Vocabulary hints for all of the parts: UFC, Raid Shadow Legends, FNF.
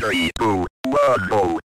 3, 2, 1, go.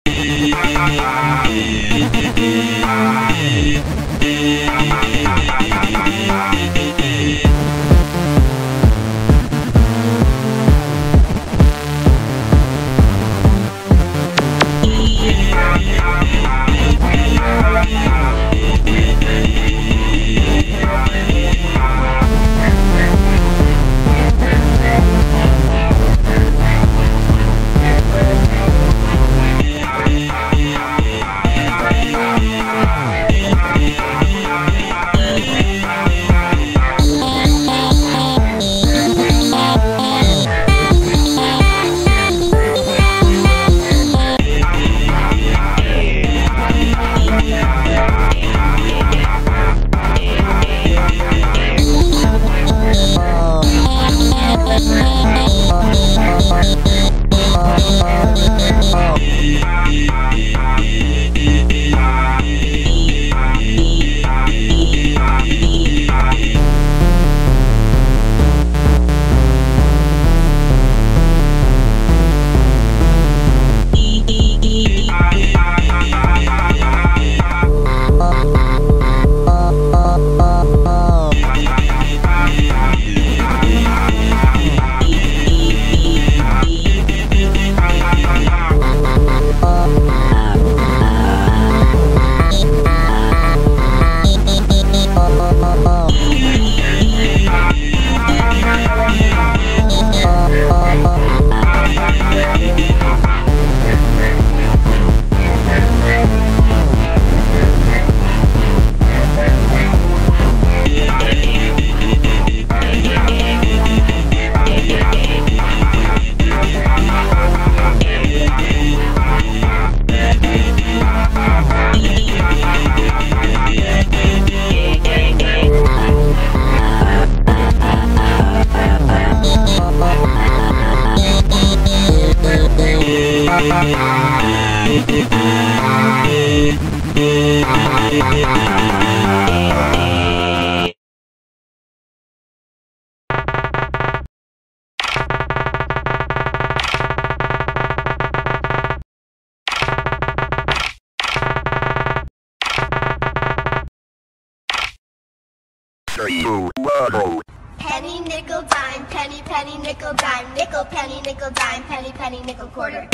Penny, nickel, dime, penny, penny, nickel, dime, nickel, penny, nickel, dime, penny, penny, nickel, quarter.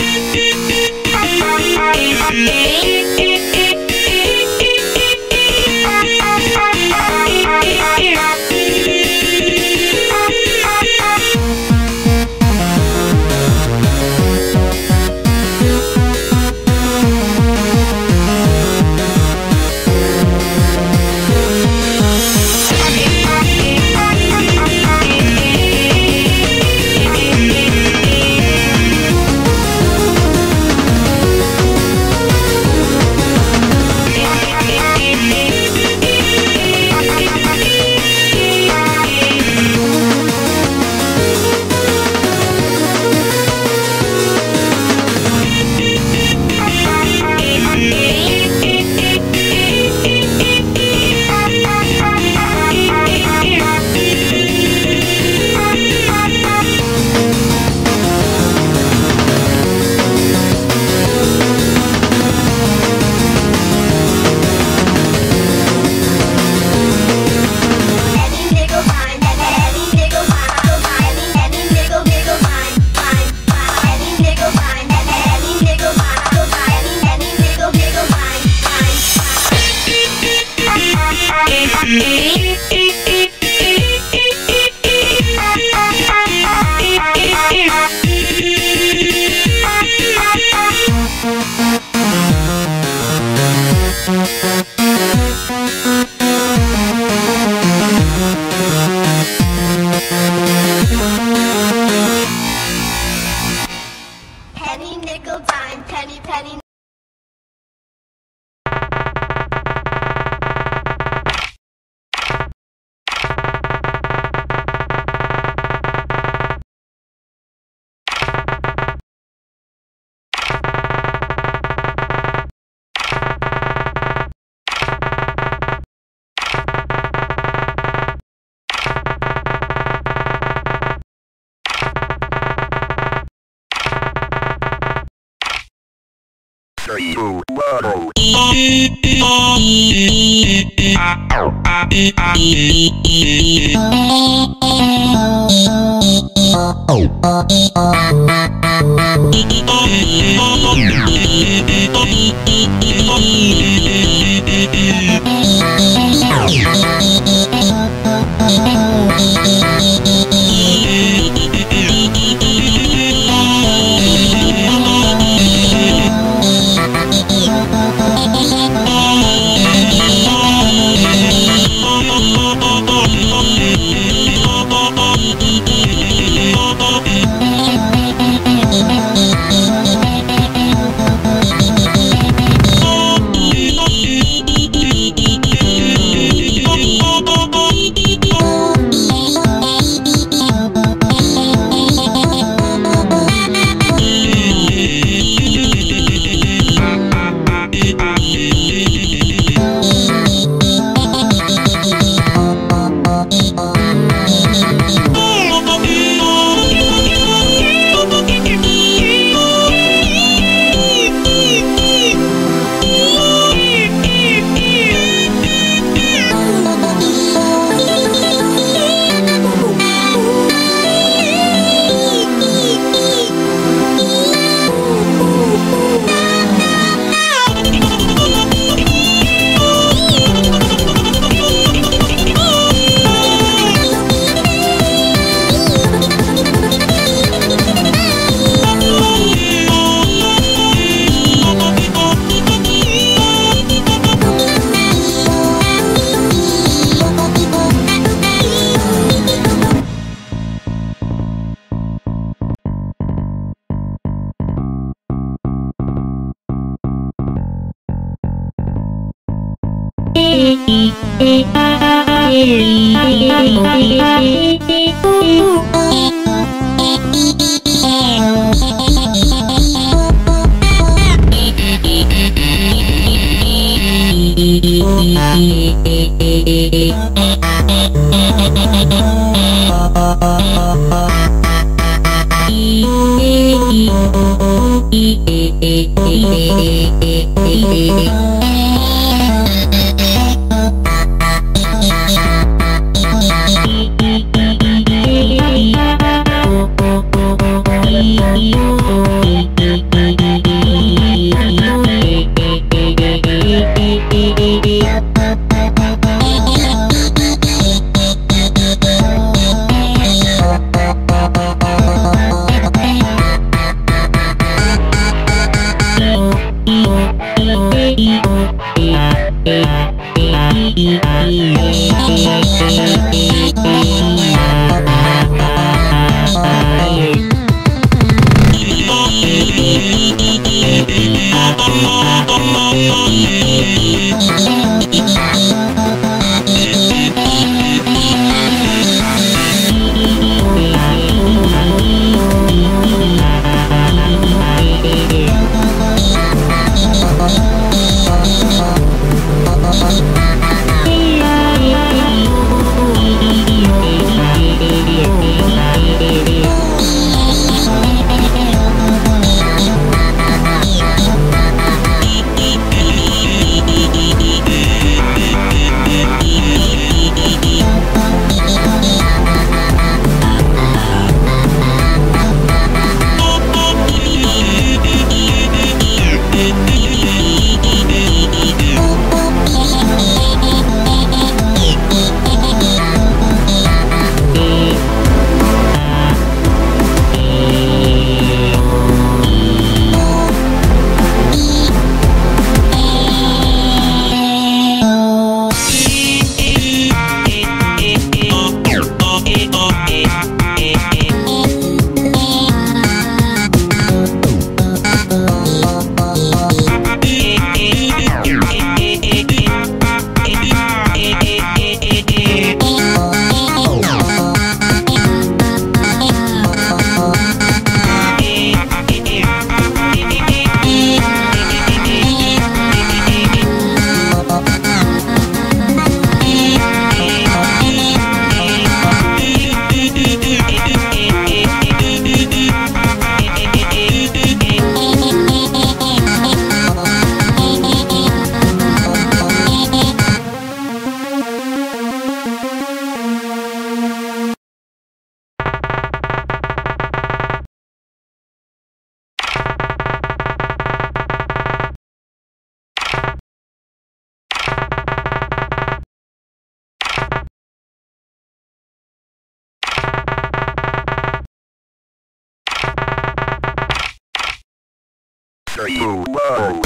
After you blow.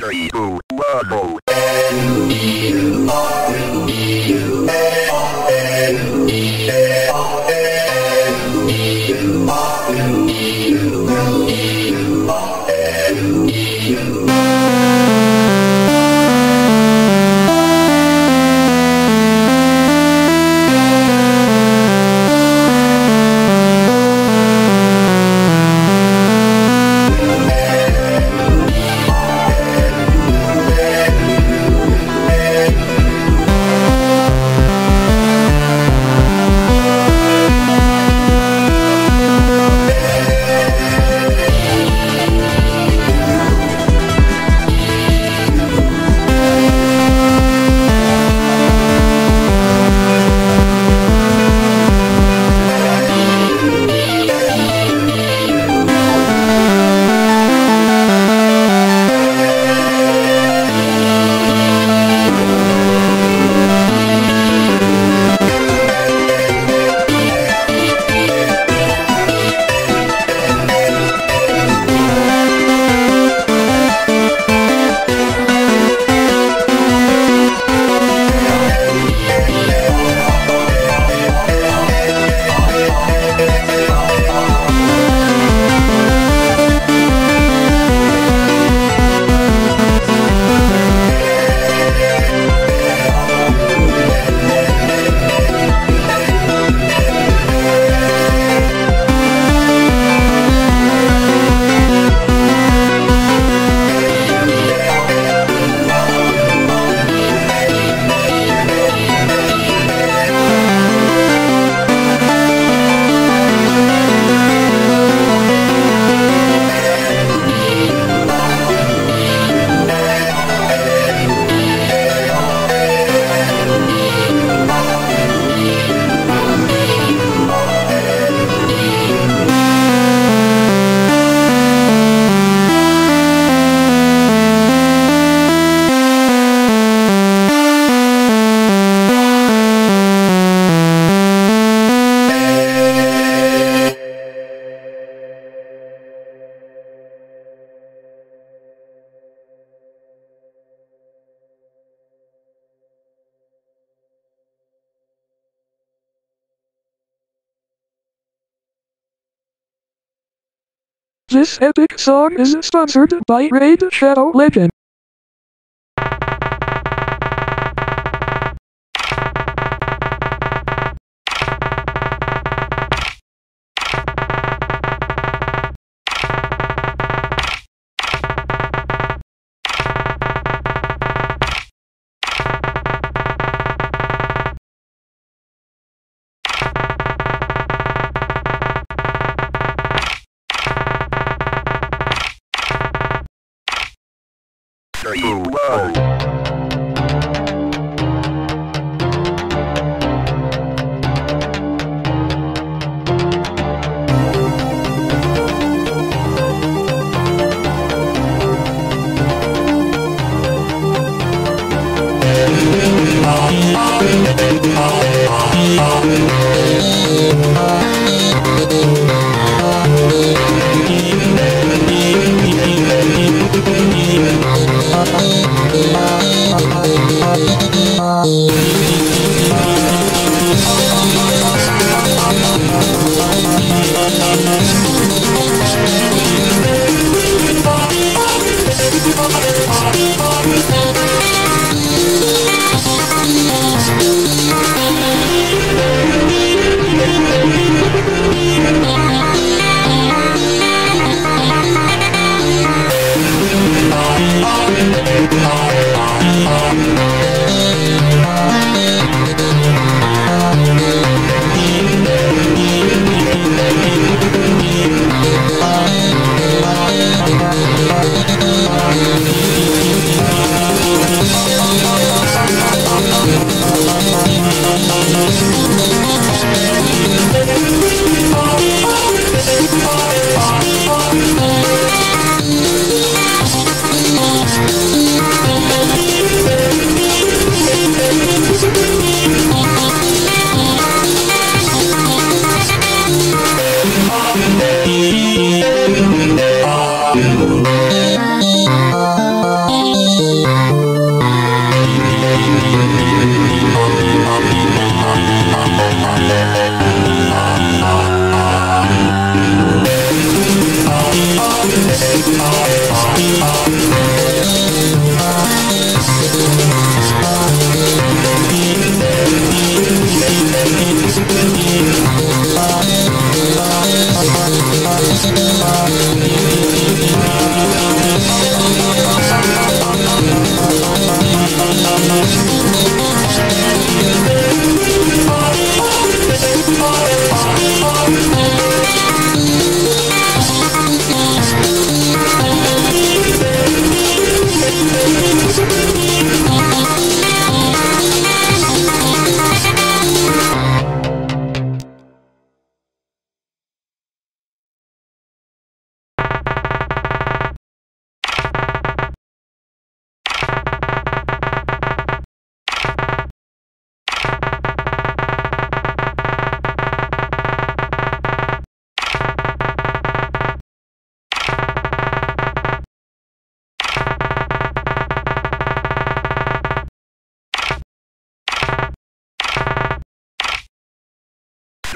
Three, two, one, go. This epic song is sponsored by Raid Shadow Legends.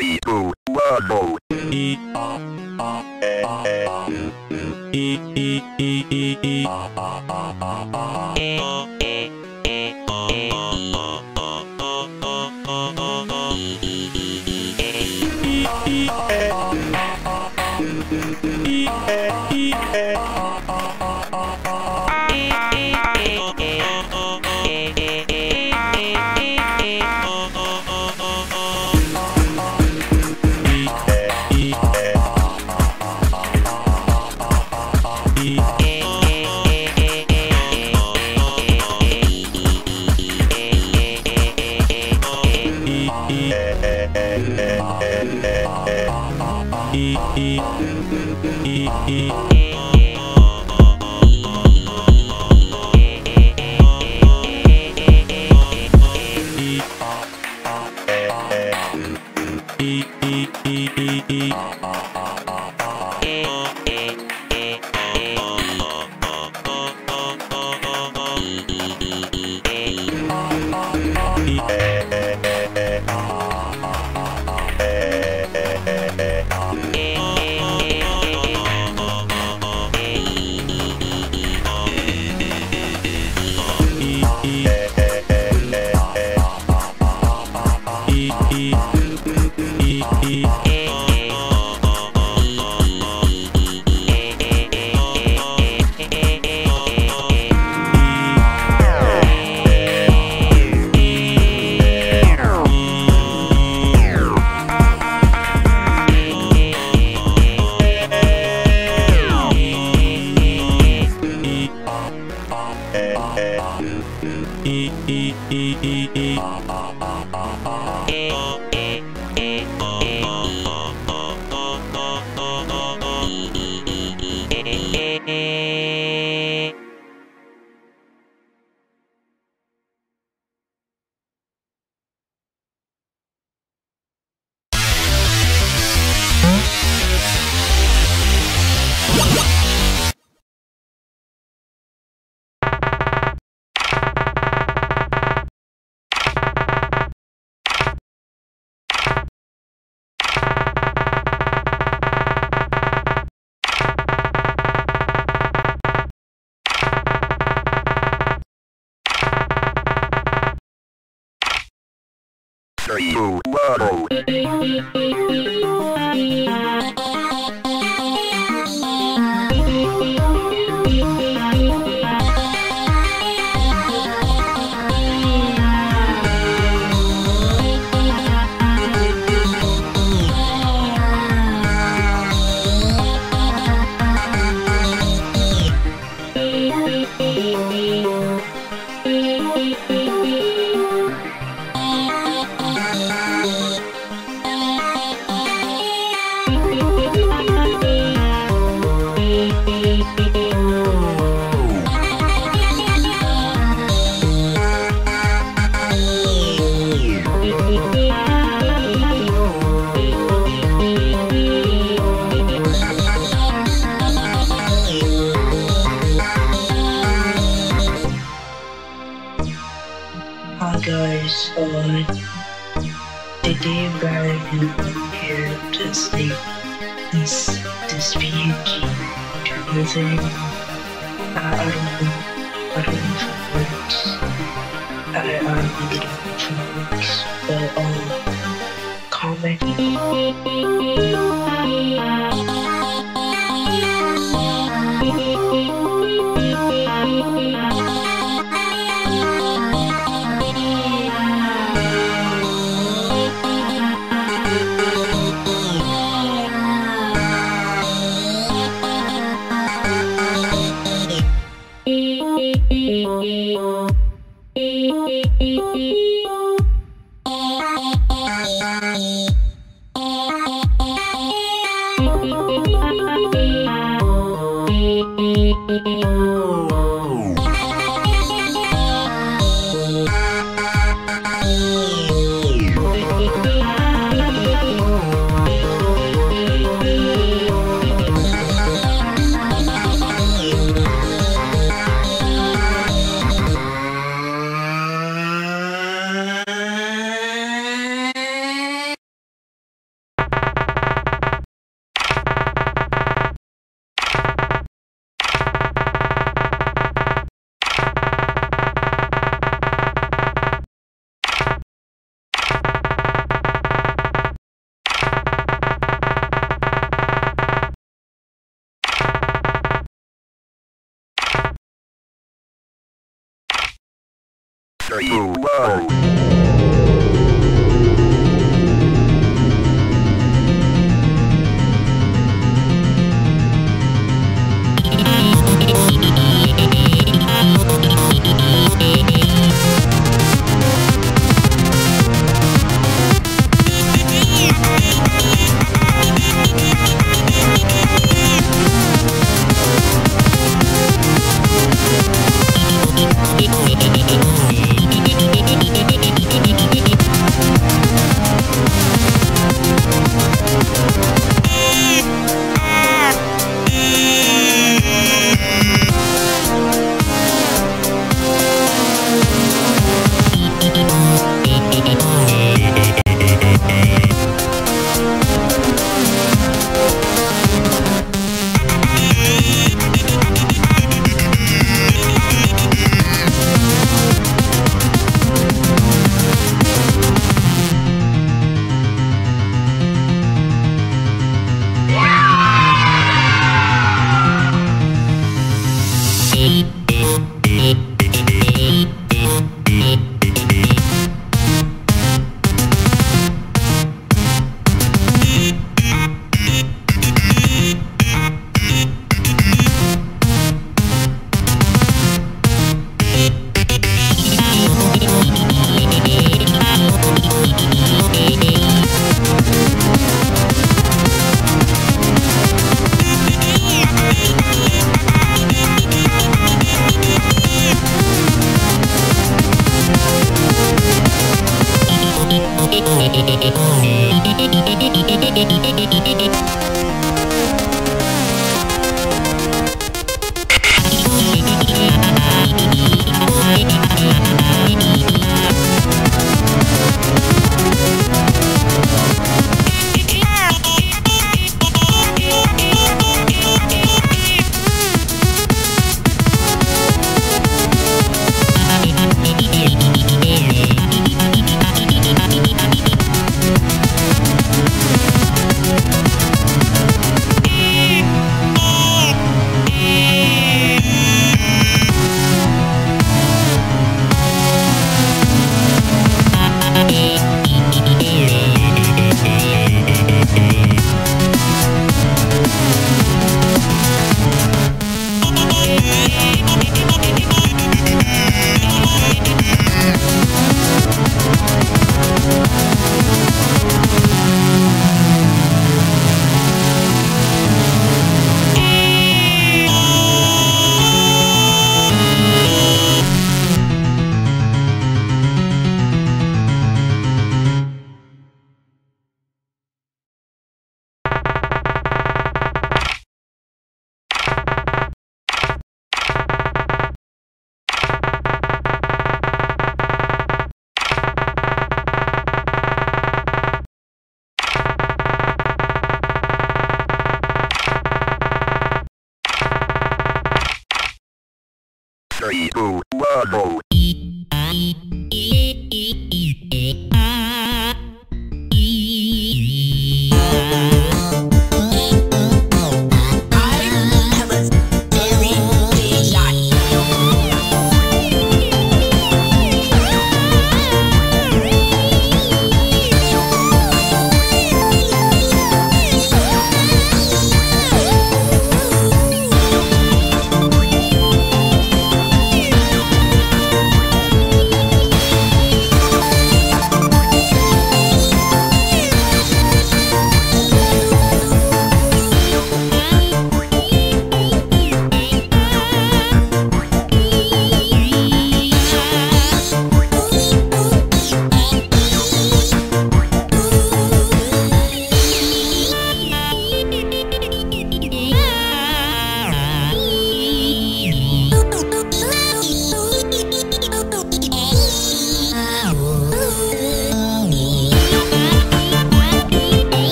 You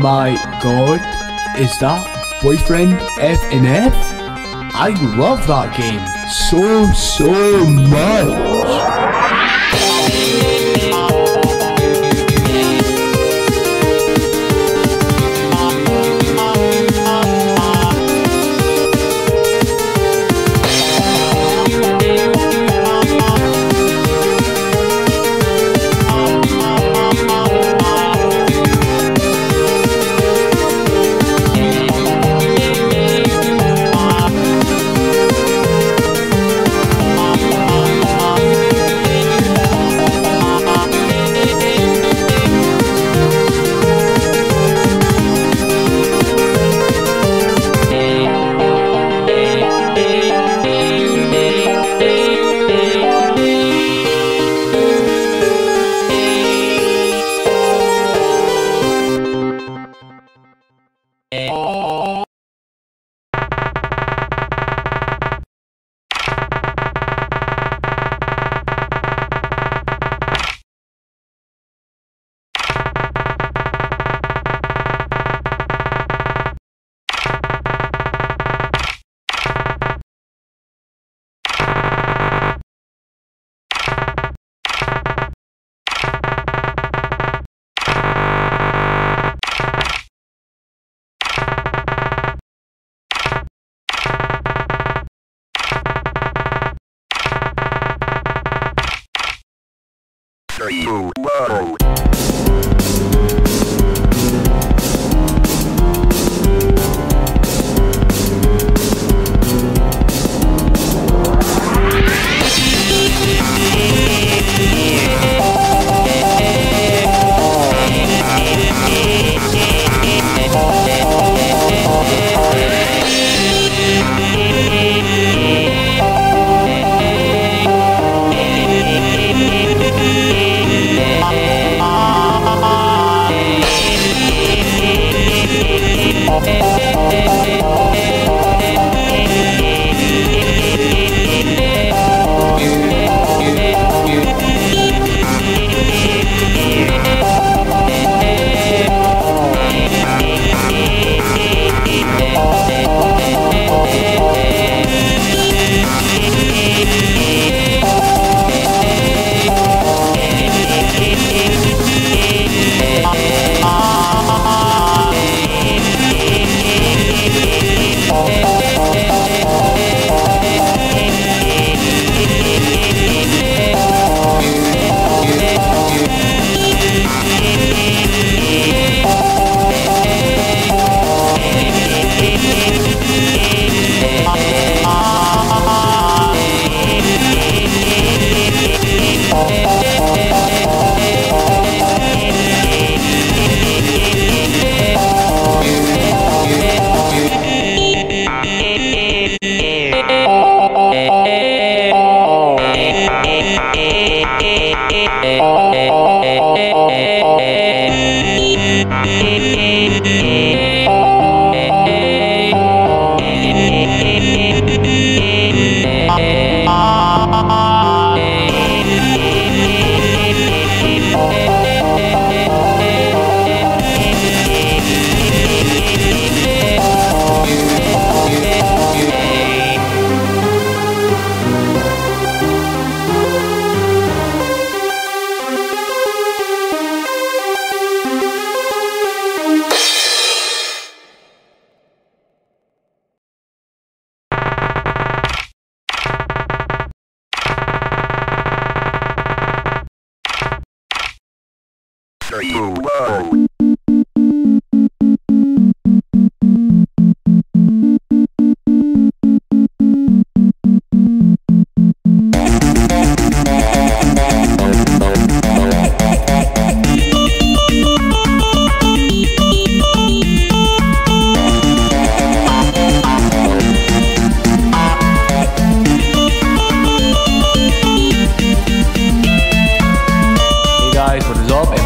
my god, is that Boyfriend FNF? I love that game so much. Whoa. Whoa.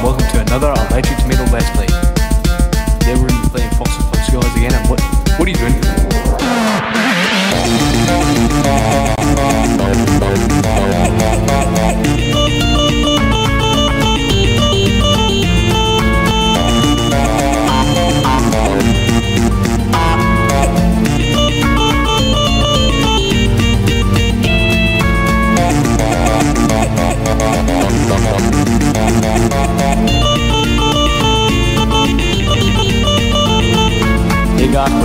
Welcome to another Electric Tomato Legends. I'm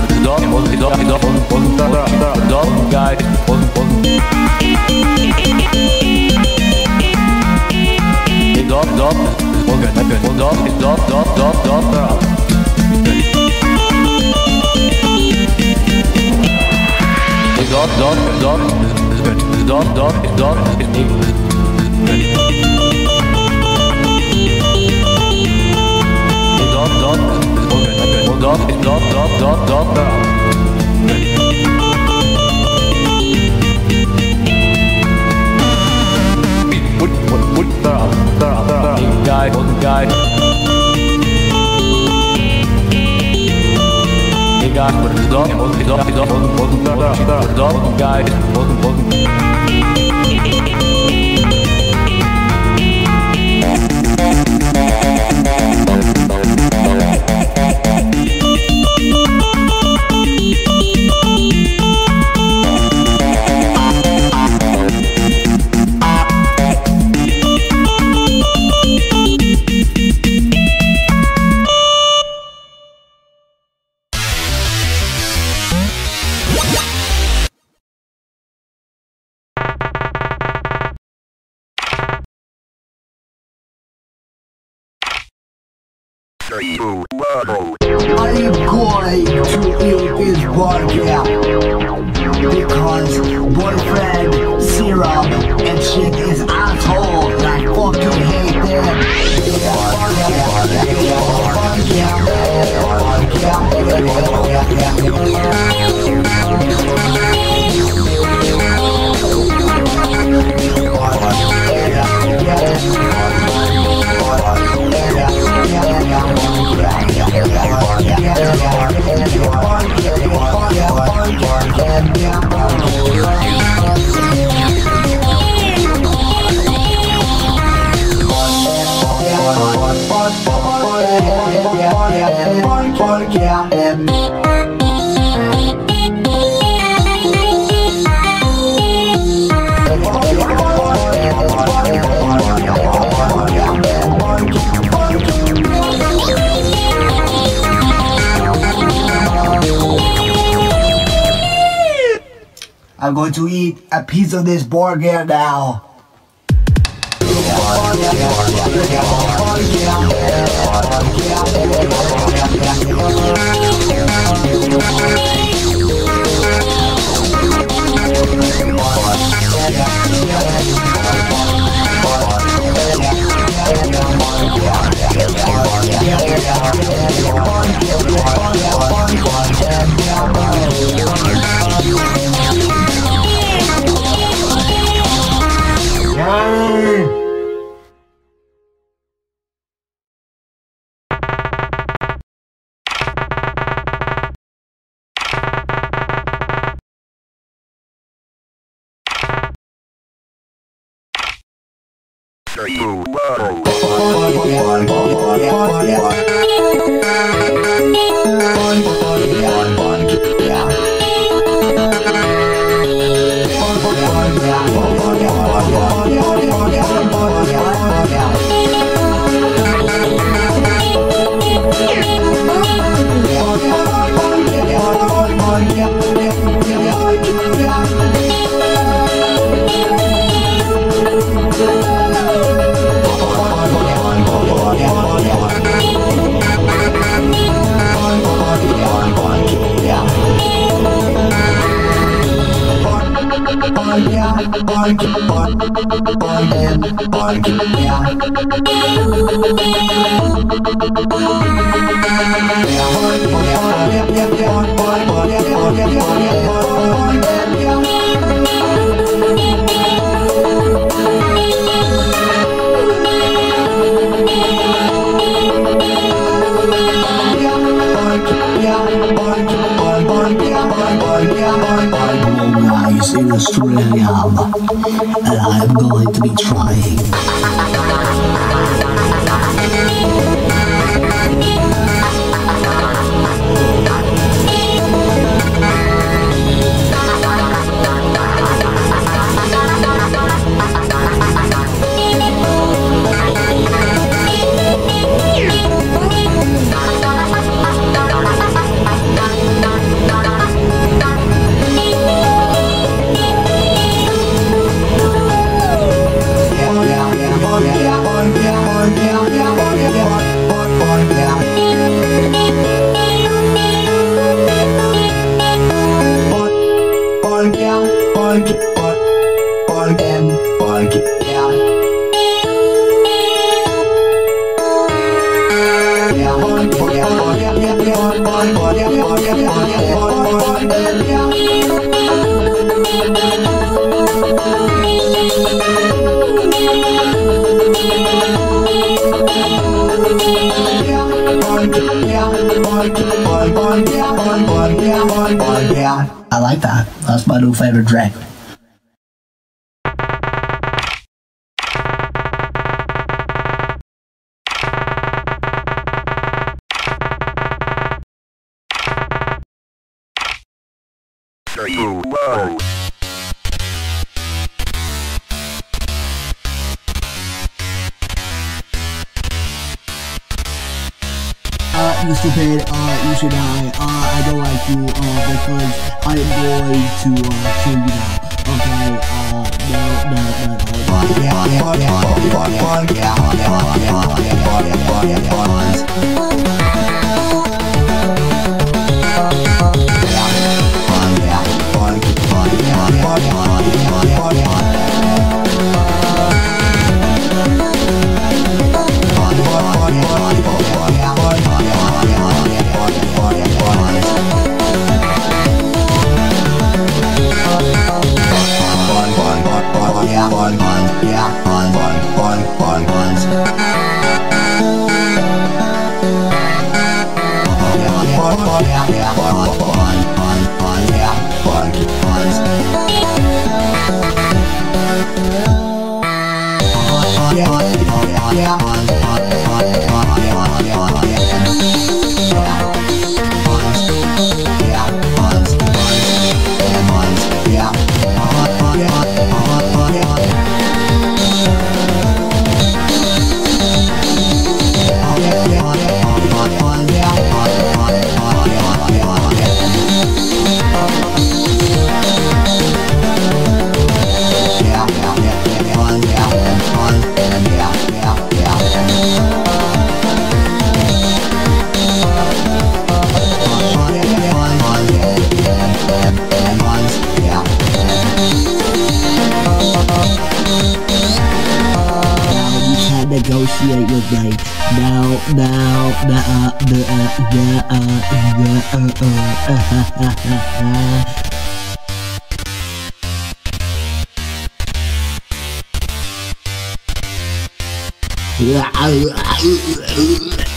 going to eat a piece of this burger now. I like that. That's my new favorite track. Stupid, you should die, I don't like you, because I'm going to, kill you now, okay,